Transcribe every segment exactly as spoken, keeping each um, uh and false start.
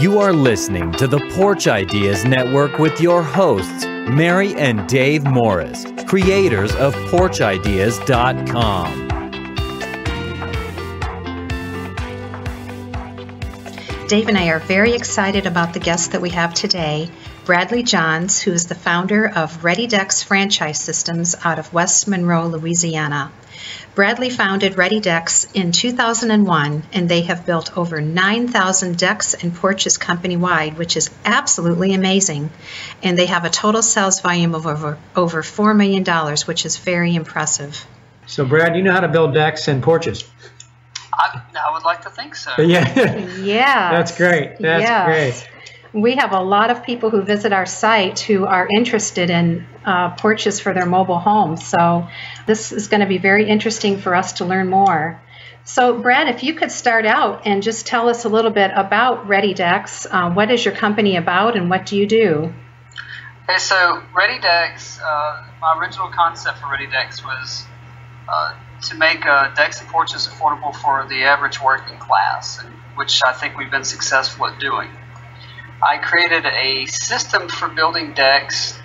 You are listening to the Porch Ideas Network with your hosts, Mary and Dave Morris, creators of porch ideas dot com. Dave and I are very excited about the guest that we have today, Bradley Johns, who is the founder of Ready Decks Franchise Systems out of West Monroe, Louisiana. Bradley founded Ready Decks in two thousand one, and they have built over nine thousand decks and porches company-wide, which is absolutely amazing. And they have a total sales volume of over, over four million dollars, which is very impressive. So, Brad, you know how to build decks and porches? I, I would like to think so. Yeah. Yeah. That's great. That's yeah. great. We have a lot of people who visit our site who are interested in uh, porches for their mobile homes. So this is going to be very interesting for us to learn more. So, Brad, if you could start out and just tell us a little bit about Ready Decks. Uh, what is your company about and what do you do? Okay, so Ready Decks, uh, my original concept for Ready Decks was uh, to make uh, decks and porches affordable for the average working class, which I think we've been successful at doing. I created a system for building decks,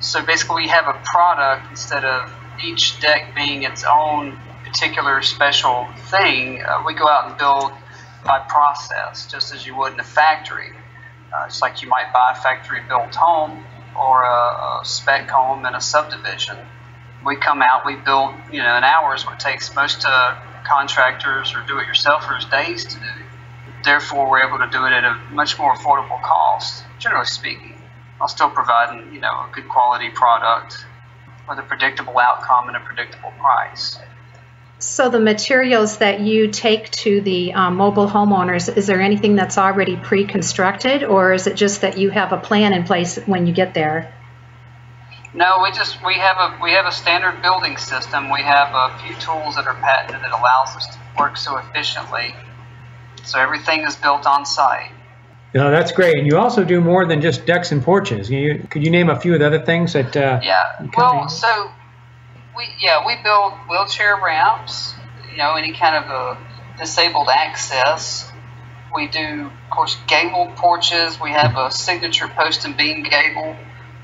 so basically we have a product instead of each deck being its own particular special thing. Uh, we go out and build by process, just as you would in a factory. Uh, it's like you might buy a factory-built home or a, a spec home in a subdivision. We come out, we build, you know, in hours what it takes most uh, contractors or do-it-yourselfers days to do. Therefore, we're able to do it at a much more affordable cost, generally speaking, while still providing, you know, a good quality product with a predictable outcome and a predictable price. So the materials that you take to the um, mobile homeowners, is there anything that's already pre-constructed, or is it just that you have a plan in place when you get there? No, we just we have a we have a standard building system. We have a few tools that are patented that allows us to work so efficiently. So everything is built on site. No, that's great. And you also do more than just decks and porches. You, could you name a few of the other things that? Uh, yeah. Well, so we yeah we build wheelchair ramps. You know, any kind of a disabled access. We do, of course, gabled porches. We have a signature post and beam gable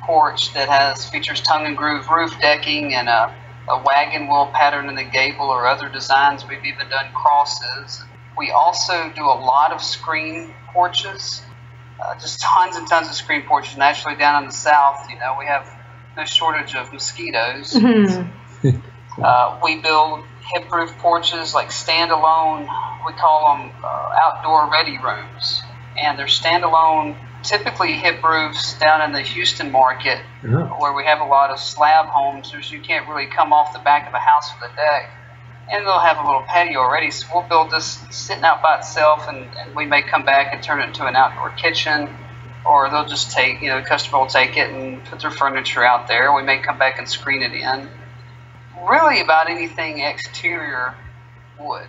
porch that has features tongue and groove roof decking and a, a wagon wheel pattern in the gable or other designs. We've even done crosses. We also do a lot of screen porches, uh, just tons and tons of screen porches. Naturally, down in the South, you know, we have no shortage of mosquitoes. Mm-hmm. uh, we build hip-roof porches, like standalone. We call them uh, outdoor ready rooms, and they're standalone, typically hip roofs down in the Houston market, yeah. where we have a lot of slab homes. There's, you can't really come off the back of a house with a deck. And they'll have a little patio already, so we'll build this sitting out by itself, and, and we may come back and turn it into an outdoor kitchen, or they'll just take, you know, the customer will take it and put their furniture out there. We may come back and screen it in. Really about anything exterior wood.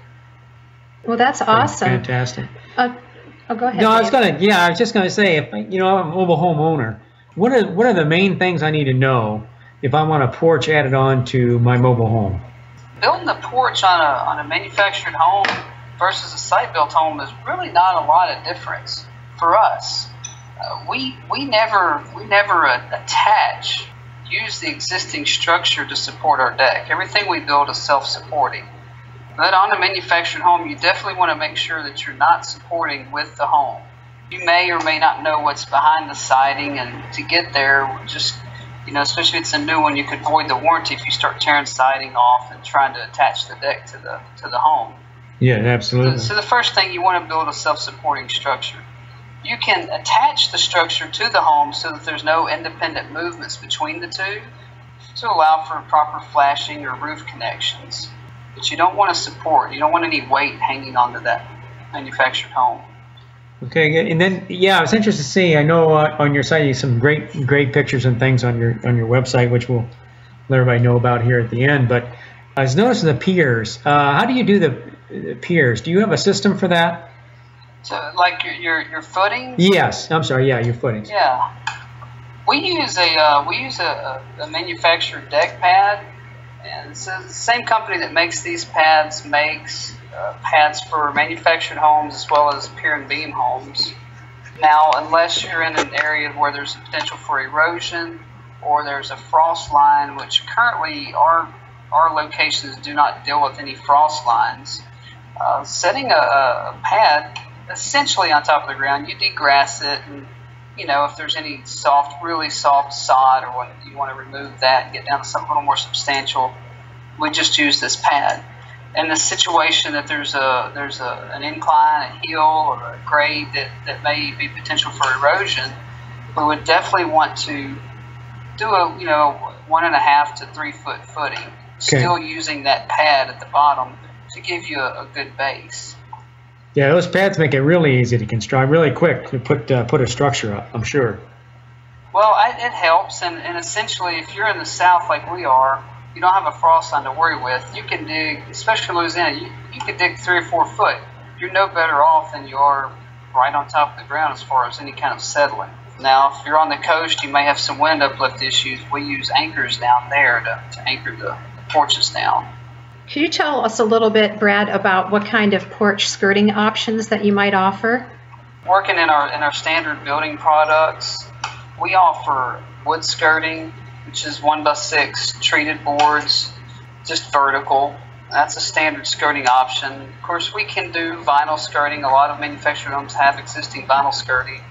Well, that's awesome. That's fantastic. Uh, oh, go ahead. No, I was going to, yeah, I was just going to say, if, you know, I'm a mobile home owner. What are, what are the main things I need to know if I want a porch added on to my mobile home? Building a porch on a, on a manufactured home versus a site-built home is really not a lot of difference for us. Uh, we we never we never attach, use the existing structure to support our deck. Everything we build is self-supporting. But on a manufactured home, you definitely want to make sure that you're not supporting with the home. You may or may not know what's behind the siding, and to get there, just you know, especially if it's a new one, you could void the warranty if you start tearing siding off and trying to attach the deck to the to the home. Yeah, absolutely. So, so the first thing, you want to build a self-supporting structure. You can attach the structure to the home so that there's no independent movements between the two to allow for proper flashing or roof connections. But you don't want to support. You don't want any weight hanging onto that manufactured home. Okay, and then yeah, I was interested to see. I know uh, on your site you have some great, great pictures and things on your on your website, which we'll let everybody know about here at the end. But I was noticing the piers. Uh, how do you do the, the piers? Do you have a system for that? So, like your your, your footings? Yes, I'm sorry. Yeah, your footings. Yeah, we use a uh, we use a, a manufactured deck pad, and it's the same company that makes these pads makes uh, pads for manufactured homes as well as pier and beam homes. Now, unless you're in an area where there's potential for erosion or there's a frost line, which currently our, our locations do not deal with any frost lines, uh, setting a, a pad essentially on top of the ground, you degrass it, and you know, if there's any soft, really soft sod or what, you want to remove that and get down to something a little more substantial, we just use this pad. In the situation that there's a there's a, an incline, a hill, or a grade that, that may be potential for erosion, we would definitely want to do a, you know, one and a half to three foot footing, okay, still using that pad at the bottom to give you a, a good base. Yeah, those pads make it really easy to construct, really quick to put uh, put a structure up, I'm sure. Well, I, it helps, and, and essentially, if you're in the South like we are, you don't have a frost line to worry with. You can dig, especially Louisiana, you, you can dig three or four foot. You're no better off than you are right on top of the ground as far as any kind of settling. Now, if you're on the coast, you may have some wind uplift issues. We use anchors down there to, to anchor the porches down. Could you tell us a little bit, Brad, about what kind of porch skirting options that you might offer? Working in our in our standard building products, we offer wood skirting, which is one by six treated boards, just vertical. That's a standard skirting option. Of course, we can do vinyl skirting. A lot of manufactured homes have existing vinyl skirting.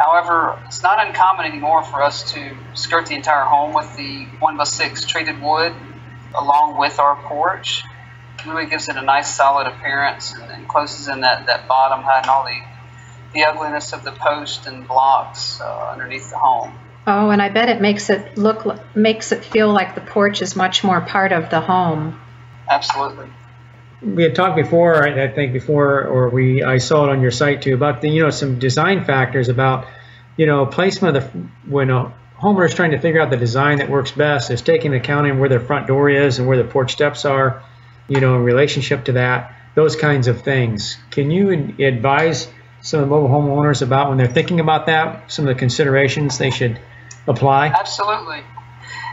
However, it's not uncommon anymore for us to skirt the entire home with the one by six treated wood, along with our porch. It really gives it a nice solid appearance and, and closes in that, that bottom, hiding all the, the ugliness of the posts and blocks uh, underneath the home. Oh, and I bet it makes it look, makes it feel like the porch is much more part of the home. Absolutely. We had talked before, I think before, or we I saw it on your site too, about the, you know, some design factors about, you know, placement of the, when a homeowner's trying to figure out the design that works best is taking account in where their front door is and where the porch steps are, you know, in relationship to that, those kinds of things. Can you advise some of the mobile homeowners about when they're thinking about that, some of the considerations they should apply? Absolutely.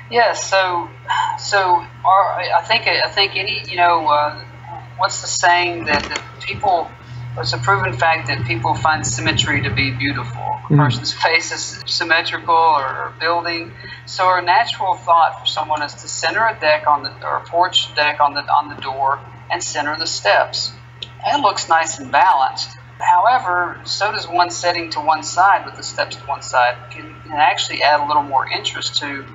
Yeah, so so our, I think I think any, you know, uh, what's the saying that, that people, it's a proven fact that people find symmetry to be beautiful. A person's face is symmetrical or building. So our natural thought for someone is to center a deck on the, or a porch deck on the on the door and center the steps. It looks nice and balanced. However, so does one setting to one side with the steps to one side can, can actually add a little more interest to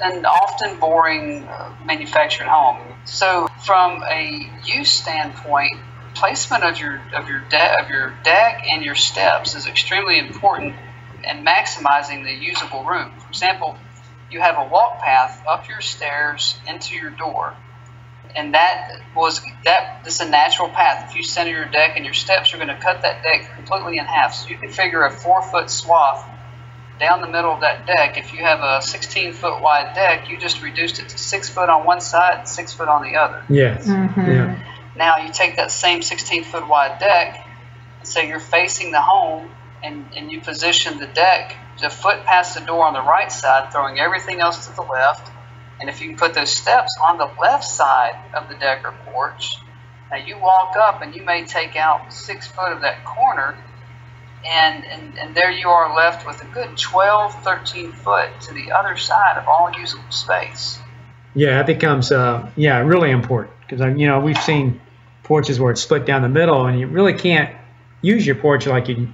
an often boring uh, manufactured home. So from a use standpoint, placement of your of your de of your deck and your steps is extremely important in maximizing the usable room. For example, you have a walk path up your stairs into your door, and that was that. This is a natural path. If you center your deck and your steps, you're going to cut that deck completely in half. So you can figure a four foot swath down the middle of that deck. If you have a sixteen foot wide deck, you just reduced it to six foot on one side and six foot on the other. Yes. Mm-hmm. Yeah. Now you take that same sixteen foot wide deck, so you're facing the home, and, and you position the deck a foot past the door on the right side, throwing everything else to the left. And if you can put those steps on the left side of the deck or porch, now you walk up and you may take out six foot of that corner, and, and, and there you are left with a good twelve, thirteen foot to the other side of all usable space. Yeah, it becomes uh, yeah really important, because, you know, we've seen porches where it's split down the middle, and you really can't use your porch like you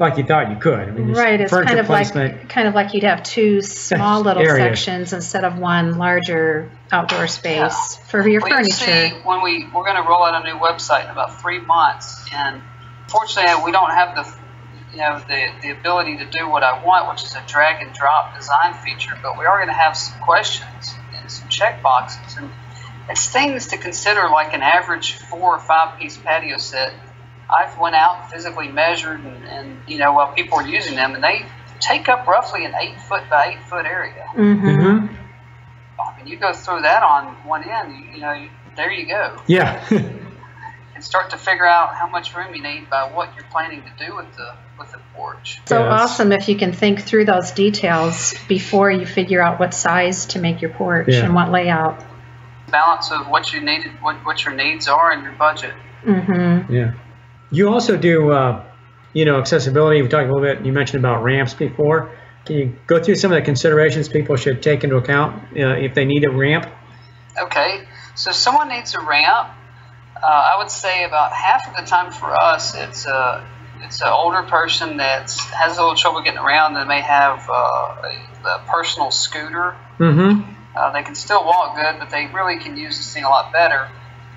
like you thought you could. I mean, right, it's kind of placement. like kind of like you'd have two small little area. sections instead of one larger outdoor space yeah. for your well, furniture. You see, when we we're going to roll out a new website in about three months, and fortunately, we don't have the you know the the ability to do what I want, which is a drag and drop design feature. But we are going to have some questions and some check boxes and. It's things to consider, like an average four or five piece patio set. I've went out, physically measured, and, and you know, while people are using them, and they take up roughly an eight foot by eight foot area. Mm-hmm. I mean, you go through that on one end, you, you know, you, there you go. Yeah. And start to figure out how much room you need by what you're planning to do with the with the porch. So yes. Awesome if you can think through those details before you figure out what size to make your porch yeah. and what layout. Balance of what you needed, what, what your needs are, and your budget. Mm-hmm. Yeah. You also do, uh, you know, accessibility. We talked a little bit, you mentioned about ramps before. Can you go through some of the considerations people should take into account uh, if they need a ramp? Okay. So if someone needs a ramp, uh, I would say about half of the time for us, it's a, it's an older person that has a little trouble getting around. They may have uh, a, a personal scooter. Mm-hmm. Uh, they can still walk good, but they really can use this thing a lot better.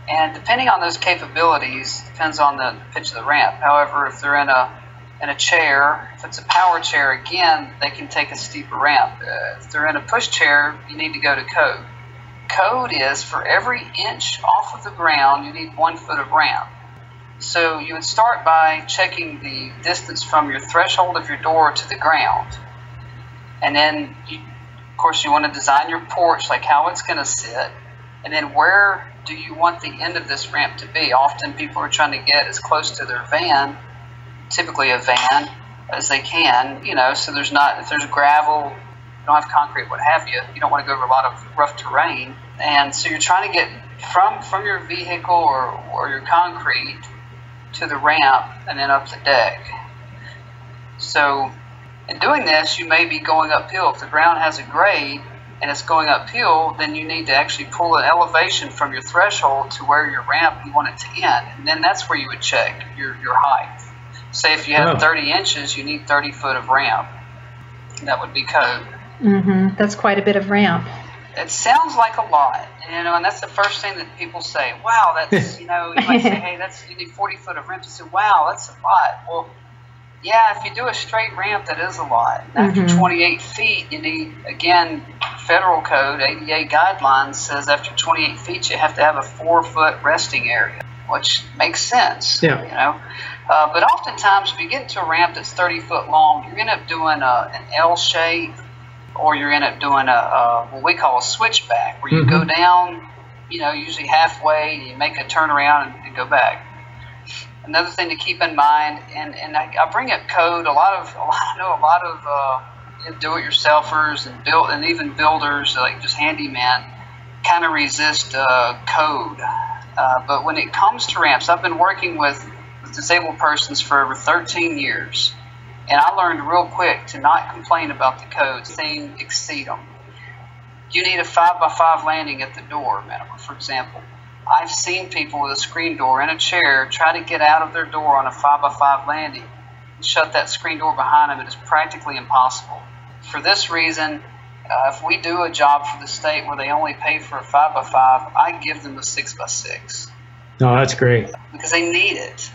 And depending on those capabilities, depends on the pitch of the ramp. However, if they're in a in a chair, if it's a power chair, again, they can take a steeper ramp. Uh, if they're in a push chair, you need to go to code. Code is for every inch off of the ground, you need one foot of ramp. So you would start by checking the distance from your threshold of your door to the ground. And then, you, of course, you want to design your porch, like how it's going to sit. And then where do you want the end of this ramp to be? Often people are trying to get as close to their van, typically a van, as they can, you know, so there's not, if there's gravel, you don't have concrete, what have you, you don't want to go over a lot of rough terrain. And so you're trying to get from, from your vehicle or, or your concrete to the ramp and then up the deck. So in doing this, you may be going uphill. If the ground has a grade and it's going uphill, then you need to actually pull an elevation from your threshold to where your ramp you want it to end. And then that's where you would check your, your height. Say if you have oh. thirty inches, you need thirty foot of ramp. That would be code. Mm-hmm. That's quite a bit of ramp. It sounds like a lot, you know, and that's the first thing that people say. Wow, that's, you know, you might say, hey, that's, you need forty foot of ramp. You say, wow, that's a lot. Well, yeah, if you do a straight ramp, that is a lot. And after mm-hmm. twenty-eight feet, you need, again, federal code, A D A guidelines says after twenty-eight feet, you have to have a four-foot resting area, which makes sense, yeah. you know. Uh, but oftentimes, if you get into a ramp that's thirty foot long, you're going to end up doing a, an L shape, or you're end up doing a, a what we call a switchback, where you mm-hmm. go down, you know, usually halfway, and you make a turnaround and, and go back. Another thing to keep in mind, and, and I, I bring up code. A lot of, a lot, I know a lot of uh, do-it-yourselfers and build, and even builders, like just handyman, kind of resist uh, code. Uh, but when it comes to ramps, I've been working with, with disabled persons for over thirteen years. And I learned real quick to not complain about the codes, saying exceed them. You need a five by five landing at the door, minimum, for example. I've seen people with a screen door in a chair try to get out of their door on a five by five landing and shut that screen door behind them. It is practically impossible. For this reason, uh, if we do a job for the state where they only pay for a five by five, I give them a six by six. No, that's great. Because they need it.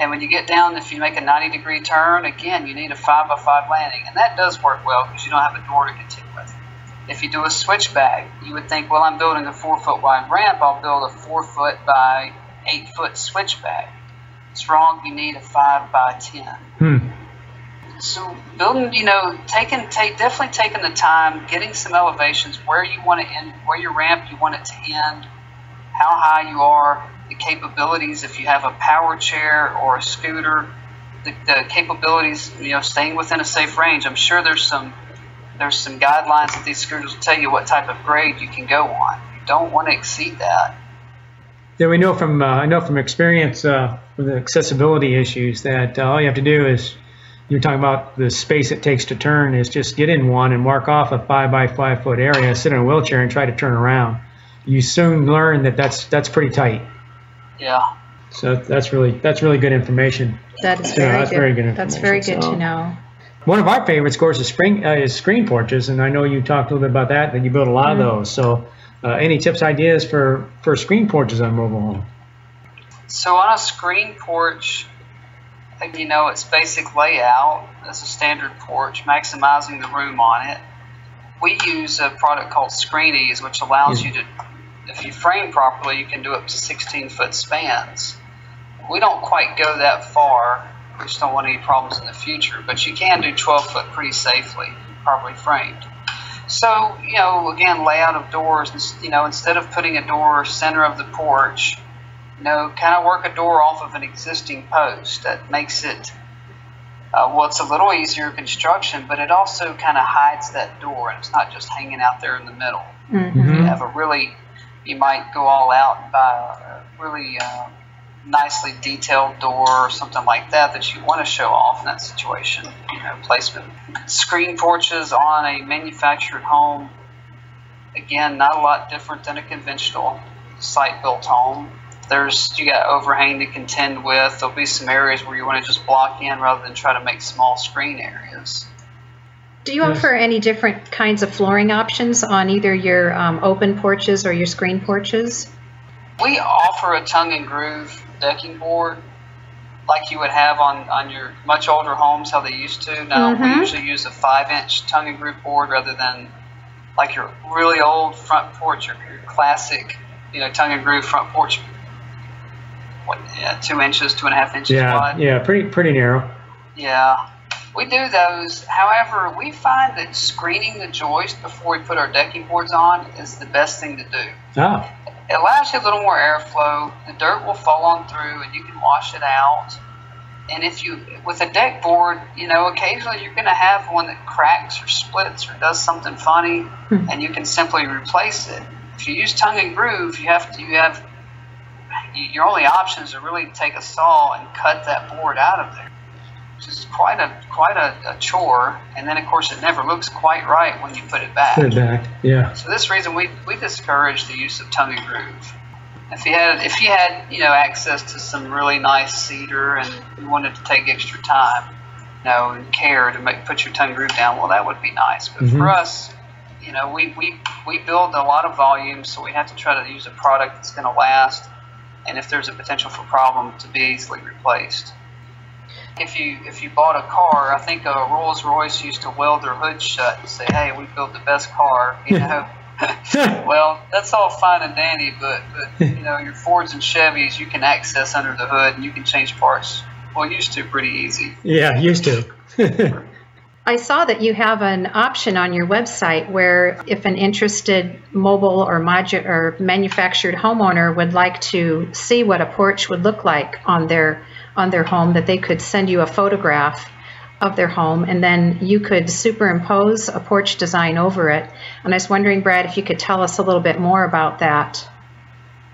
And when you get down, if you make a ninety degree turn, again, you need a five by five landing. And that does work well because you don't have a door to continue with. If you do a switchback, you would think, well, I'm building a four foot wide ramp. I'll build a four foot by eight foot switchback. It's wrong. You need a five by ten. Hmm. So building, you know, taking, take, definitely taking the time, getting some elevations where you want to end, where your ramp, you want it to end, how high you are, the capabilities, if you have a power chair or a scooter, the, the capabilities, you know, staying within a safe range. I'm sure there's some there's some guidelines that these scooters will tell you what type of grade you can go on. You don't want to exceed that. Yeah, we know from uh, I know from experience uh, with the accessibility issues that uh, all you have to do is, you're talking about the space it takes to turn, is just get in one and mark off a five by five foot area, sit in a wheelchair and try to turn around. You soon learn that that's that's pretty tight. Yeah. So that's really that's really good information. That is so very, that's good. very good. Information. That's very good so. to know. One of our favorites, of course, is spring uh, is screen porches, and I know you talked a little bit about that. That you built a lot mm-hmm. of those. So, uh, any tips, ideas for for screen porches on mobile home? So on a screen porch, you know, it's basic layout as a standard porch, maximizing the room on it. We use a product called ScreenEase, which allows yeah. you to. If you frame properly, you can do up to sixteen foot spans. We don't quite go that far. We just don't want any problems in the future, but you can do twelve foot pretty safely, properly framed. So, you know, again, layout of doors, you know, instead of putting a door center of the porch, you know, kind of work a door off of an existing post. That makes it, uh, well, it's a little easier construction, but it also kind of hides that door, and it's not just hanging out there in the middle. Mm-hmm. You have a really... You might go all out and buy a really uh, nicely detailed door or something like that that you want to show off in that situation, you know, placement. Screen porches on a manufactured home, again, not a lot different than a conventional site-built home. There's, you got overhang to contend with. There'll be some areas where you want to just block in rather than try to make small screen areas. Do you offer any different kinds of flooring options on either your um, open porches or your screen porches? We offer a tongue and groove decking board like you would have on, on your much older homes, how they used to. Now, mm-hmm. we usually use a five inch tongue and groove board rather than like your really old front porch or your classic, you know, tongue and groove front porch. What, yeah, two inches, two and a half inches yeah, wide. Yeah, pretty pretty narrow. Yeah, we do those. However, we find that screening the joist before we put our decking boards on is the best thing to do. Oh. It allows you a little more airflow. The dirt will fall on through, and you can wash it out. And if you, with a deck board, you know, occasionally you're going to have one that cracks or splits or does something funny, hmm. and you can simply replace it. If you use tongue and groove, you have to, you have. Your only option is to really take a saw and cut that board out of there, which is quite a quite a, a chore. And then, of course, it never looks quite right when you put it back. Put it back, yeah. So this reason we we discourage the use of tongue and groove. If you had if you had you know access to some really nice cedar and you wanted to take extra time, you know, and care to make put your tongue groove down, well, that would be nice. But mm-hmm. for us, you know, we we we build a lot of volume, so we have to try to use a product that's going to last. And if there's a potential for problem, to be easily replaced. If you if you bought a car, I think uh, Rolls Royce used to weld their hood shut and say, "Hey, we built the best car." You know, well, that's all fine and dandy, but but you know, your Fords and Chevys you can access under the hood and you can change parts. Well, used to pretty easy. Yeah, used to. I saw that you have an option on your website where if an interested mobile or modular or manufactured homeowner would like to see what a porch would look like on their on their home, that they could send you a photograph of their home and then you could superimpose a porch design over it. And I was wondering, Brad, if you could tell us a little bit more about that.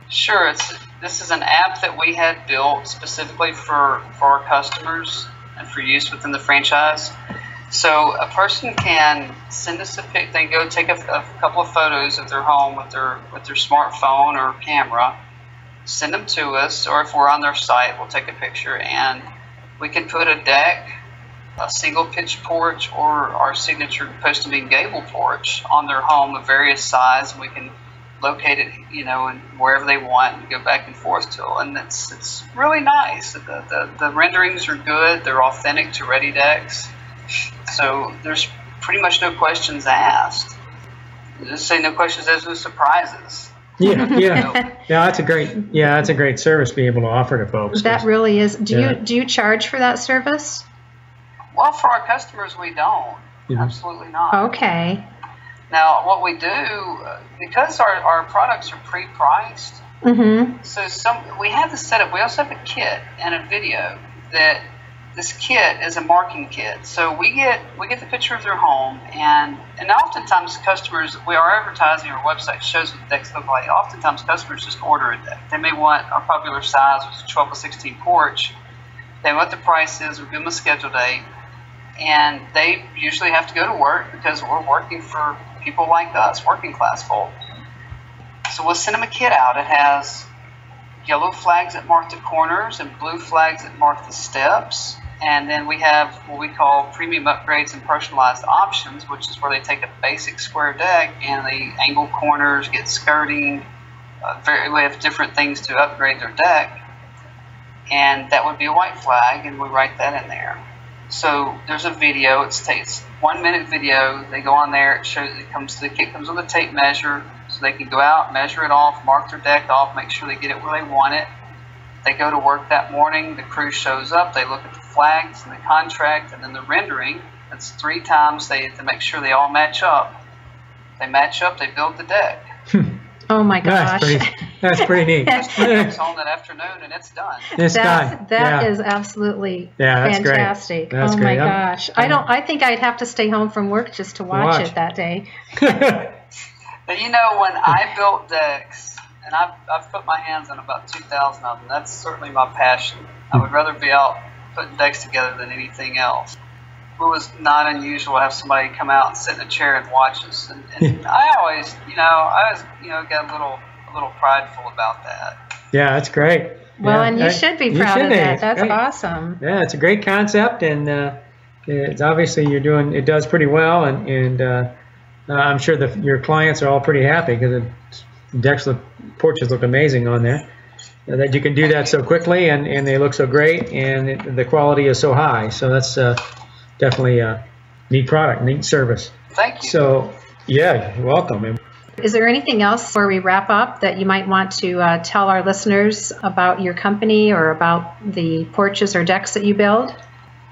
Sure. It's, this is an app that we had built specifically for, for our customers and for use within the franchise. So a person can send us a pic. They go take a, a couple of photos of their home with their with their smartphone or camera, send them to us, or if we're on their site, we'll take a picture, and we can put a deck, a single pitch porch, or our signature post and beam gable porch on their home of various size, and we can locate it, you know, and wherever they want, and go back and forth to it. And it's it's really nice. The the, the renderings are good. They're authentic to Ready Decks. So there's pretty much no questions asked. Just say no questions asked, no surprises. Yeah, yeah, yeah. That's a great, yeah, that's a great service to be able to offer to folks. That really is. Do yeah. you do you charge for that service? Well, for our customers, we don't. Yeah. Absolutely not. Okay. Now, what we do, because our our products are pre-priced, mm-hmm. so some we have the setup. We also have a kit and a video that. This kit is a marking kit, so we get we get the picture of their home, and and oftentimes customers, we are advertising our website shows what decks look like. Oftentimes customers just order a deck. They may want our popular size, which is a twelve by sixteen porch. They know what the price is. We give them a schedule date, and they usually have to go to work because we're working for people like us, working class folk. So we'll send them a kit out. It has yellow flags that mark the corners and blue flags that mark the steps. And then we have what we call premium upgrades and personalized options, which is where they take a basic square deck and they angle corners, get skirting. Uh, very, we have different things to upgrade their deck. And that would be a white flag, and we write that in there. So there's a video. It's, it's one-minute video. They go on there. It shows it comes. The kit comes with a tape measure, so they can go out, measure it off, mark their deck off, make sure they get it where they want it. They go to work that morning. The crew shows up. They look at the flags and the contract, and then the rendering. That's three times. They have to make sure they all match up. They match up. They build the deck. Oh my gosh! That's pretty, that's pretty neat. It's on that afternoon, and it's done. It's that's, done. That yeah. is absolutely yeah, that's fantastic. Great. That's oh great. my I'm, gosh! I'm, I don't. I think I'd have to stay home from work just to watch, watch. it that day. But you know, when I built decks, and I've, I've put my hands on about two thousand of them. That's certainly my passion. I would rather be out putting decks together than anything else. It was not unusual to have somebody come out and sit in a chair and watch us. And, and I always, you know, I always, you know, got a little, a little prideful about that. Yeah, that's great. Well, yeah, and you I, should be proud should of that. It's that's great. Awesome. Yeah, it's a great concept, and uh, it's obviously you're doing it does pretty well, and and uh, I'm sure the, your clients are all pretty happy because the decks, the porches look amazing on there. Uh, that you can do that so quickly, and and they look so great, and it, the quality is so high. So that's uh, definitely a neat product, neat service. Thank you. So yeah, you're welcome. And, is there anything else before we wrap up that you might want to uh, tell our listeners about your company or about the porches or decks that you build?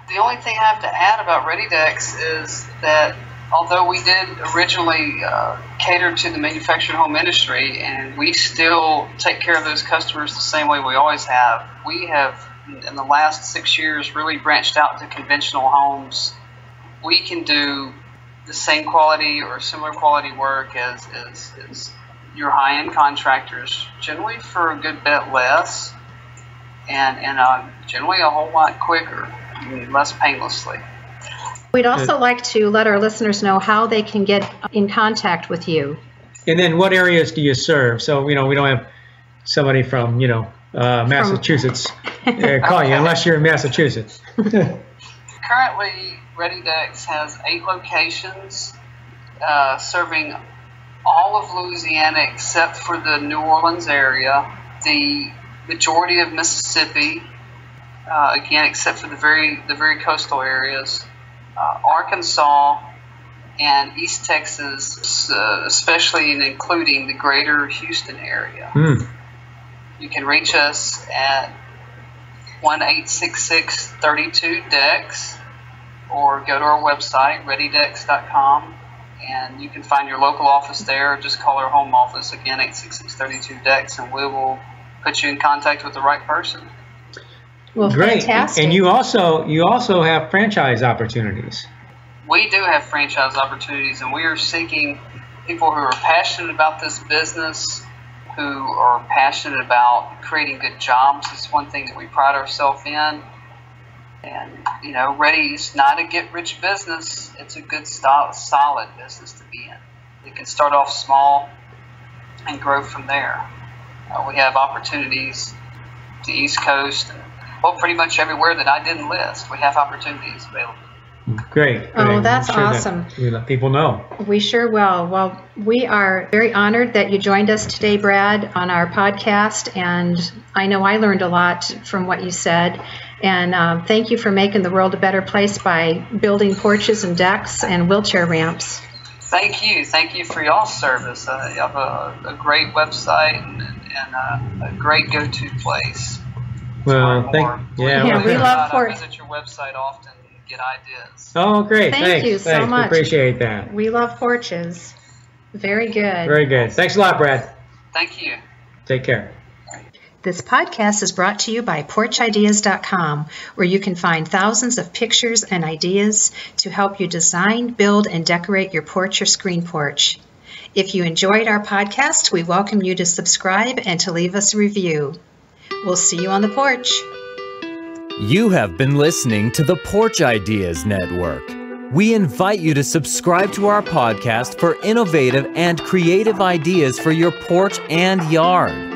The only thing I have to add about Ready Decks is that although we did originally uh, cater to the manufactured home industry, and we still take care of those customers the same way we always have, we have in the last six years really branched out to conventional homes. We can do the same quality or similar quality work as, as, as your high-end contractors, generally for a good bit less, and, and uh, generally a whole lot quicker, less painlessly. We'd also like to let our listeners know how they can get in contact with you. And then what areas do you serve? So, you know, we don't have somebody from, you know, uh, Massachusetts uh, call okay. you, unless you're in Massachusetts. Currently, Ready Decks has eight locations uh, serving all of Louisiana except for the New Orleans area, the majority of Mississippi, uh, again except for the very the very coastal areas, uh, Arkansas, and East Texas, uh, especially and including the greater Houston area. Mm. You can reach us at one eight six six, three two, D E C K S. Or go to our website, ready decks dot com, and you can find your local office there, or just call our home office, again, eight six six, three two, D E C K S, and we will put you in contact with the right person. Well, great. Fantastic. And you also, you also have franchise opportunities. We do have franchise opportunities, and we are seeking people who are passionate about this business, who are passionate about creating good jobs. It's one thing that we pride ourselves in. And, you know, Ready is not a get-rich business. It's a good, solid business to be in. You can start off small and grow from there. Uh, we have opportunities the East Coast, and, well, pretty much everywhere that I didn't list, we have opportunities available. Great. Oh, that's sure awesome. That we let people know. We sure will. Well, we are very honored that you joined us today, Brad, on our podcast. And I know I learned a lot from what you said. And um, thank you for making the world a better place by building porches and decks and wheelchair ramps. Thank you. Thank you for y'all's service. Uh, you have a, a great website and, and a, a great go-to place. Well, thank you. Yeah, yeah, we love Porch. I visit your website often. Good ideas. Oh, great. Thank Thanks. you so Thanks. much. We appreciate that. We love porches. Very good. Very good. Thanks a lot, Brad. Thank you. Take care. This podcast is brought to you by porch ideas dot com, where you can find thousands of pictures and ideas to help you design, build, and decorate your porch or screen porch. If you enjoyed our podcast, we welcome you to subscribe and to leave us a review. We'll see you on the porch. You have been listening to the Porch Ideas Network. We invite you to subscribe to our podcast for innovative and creative ideas for your porch and yard.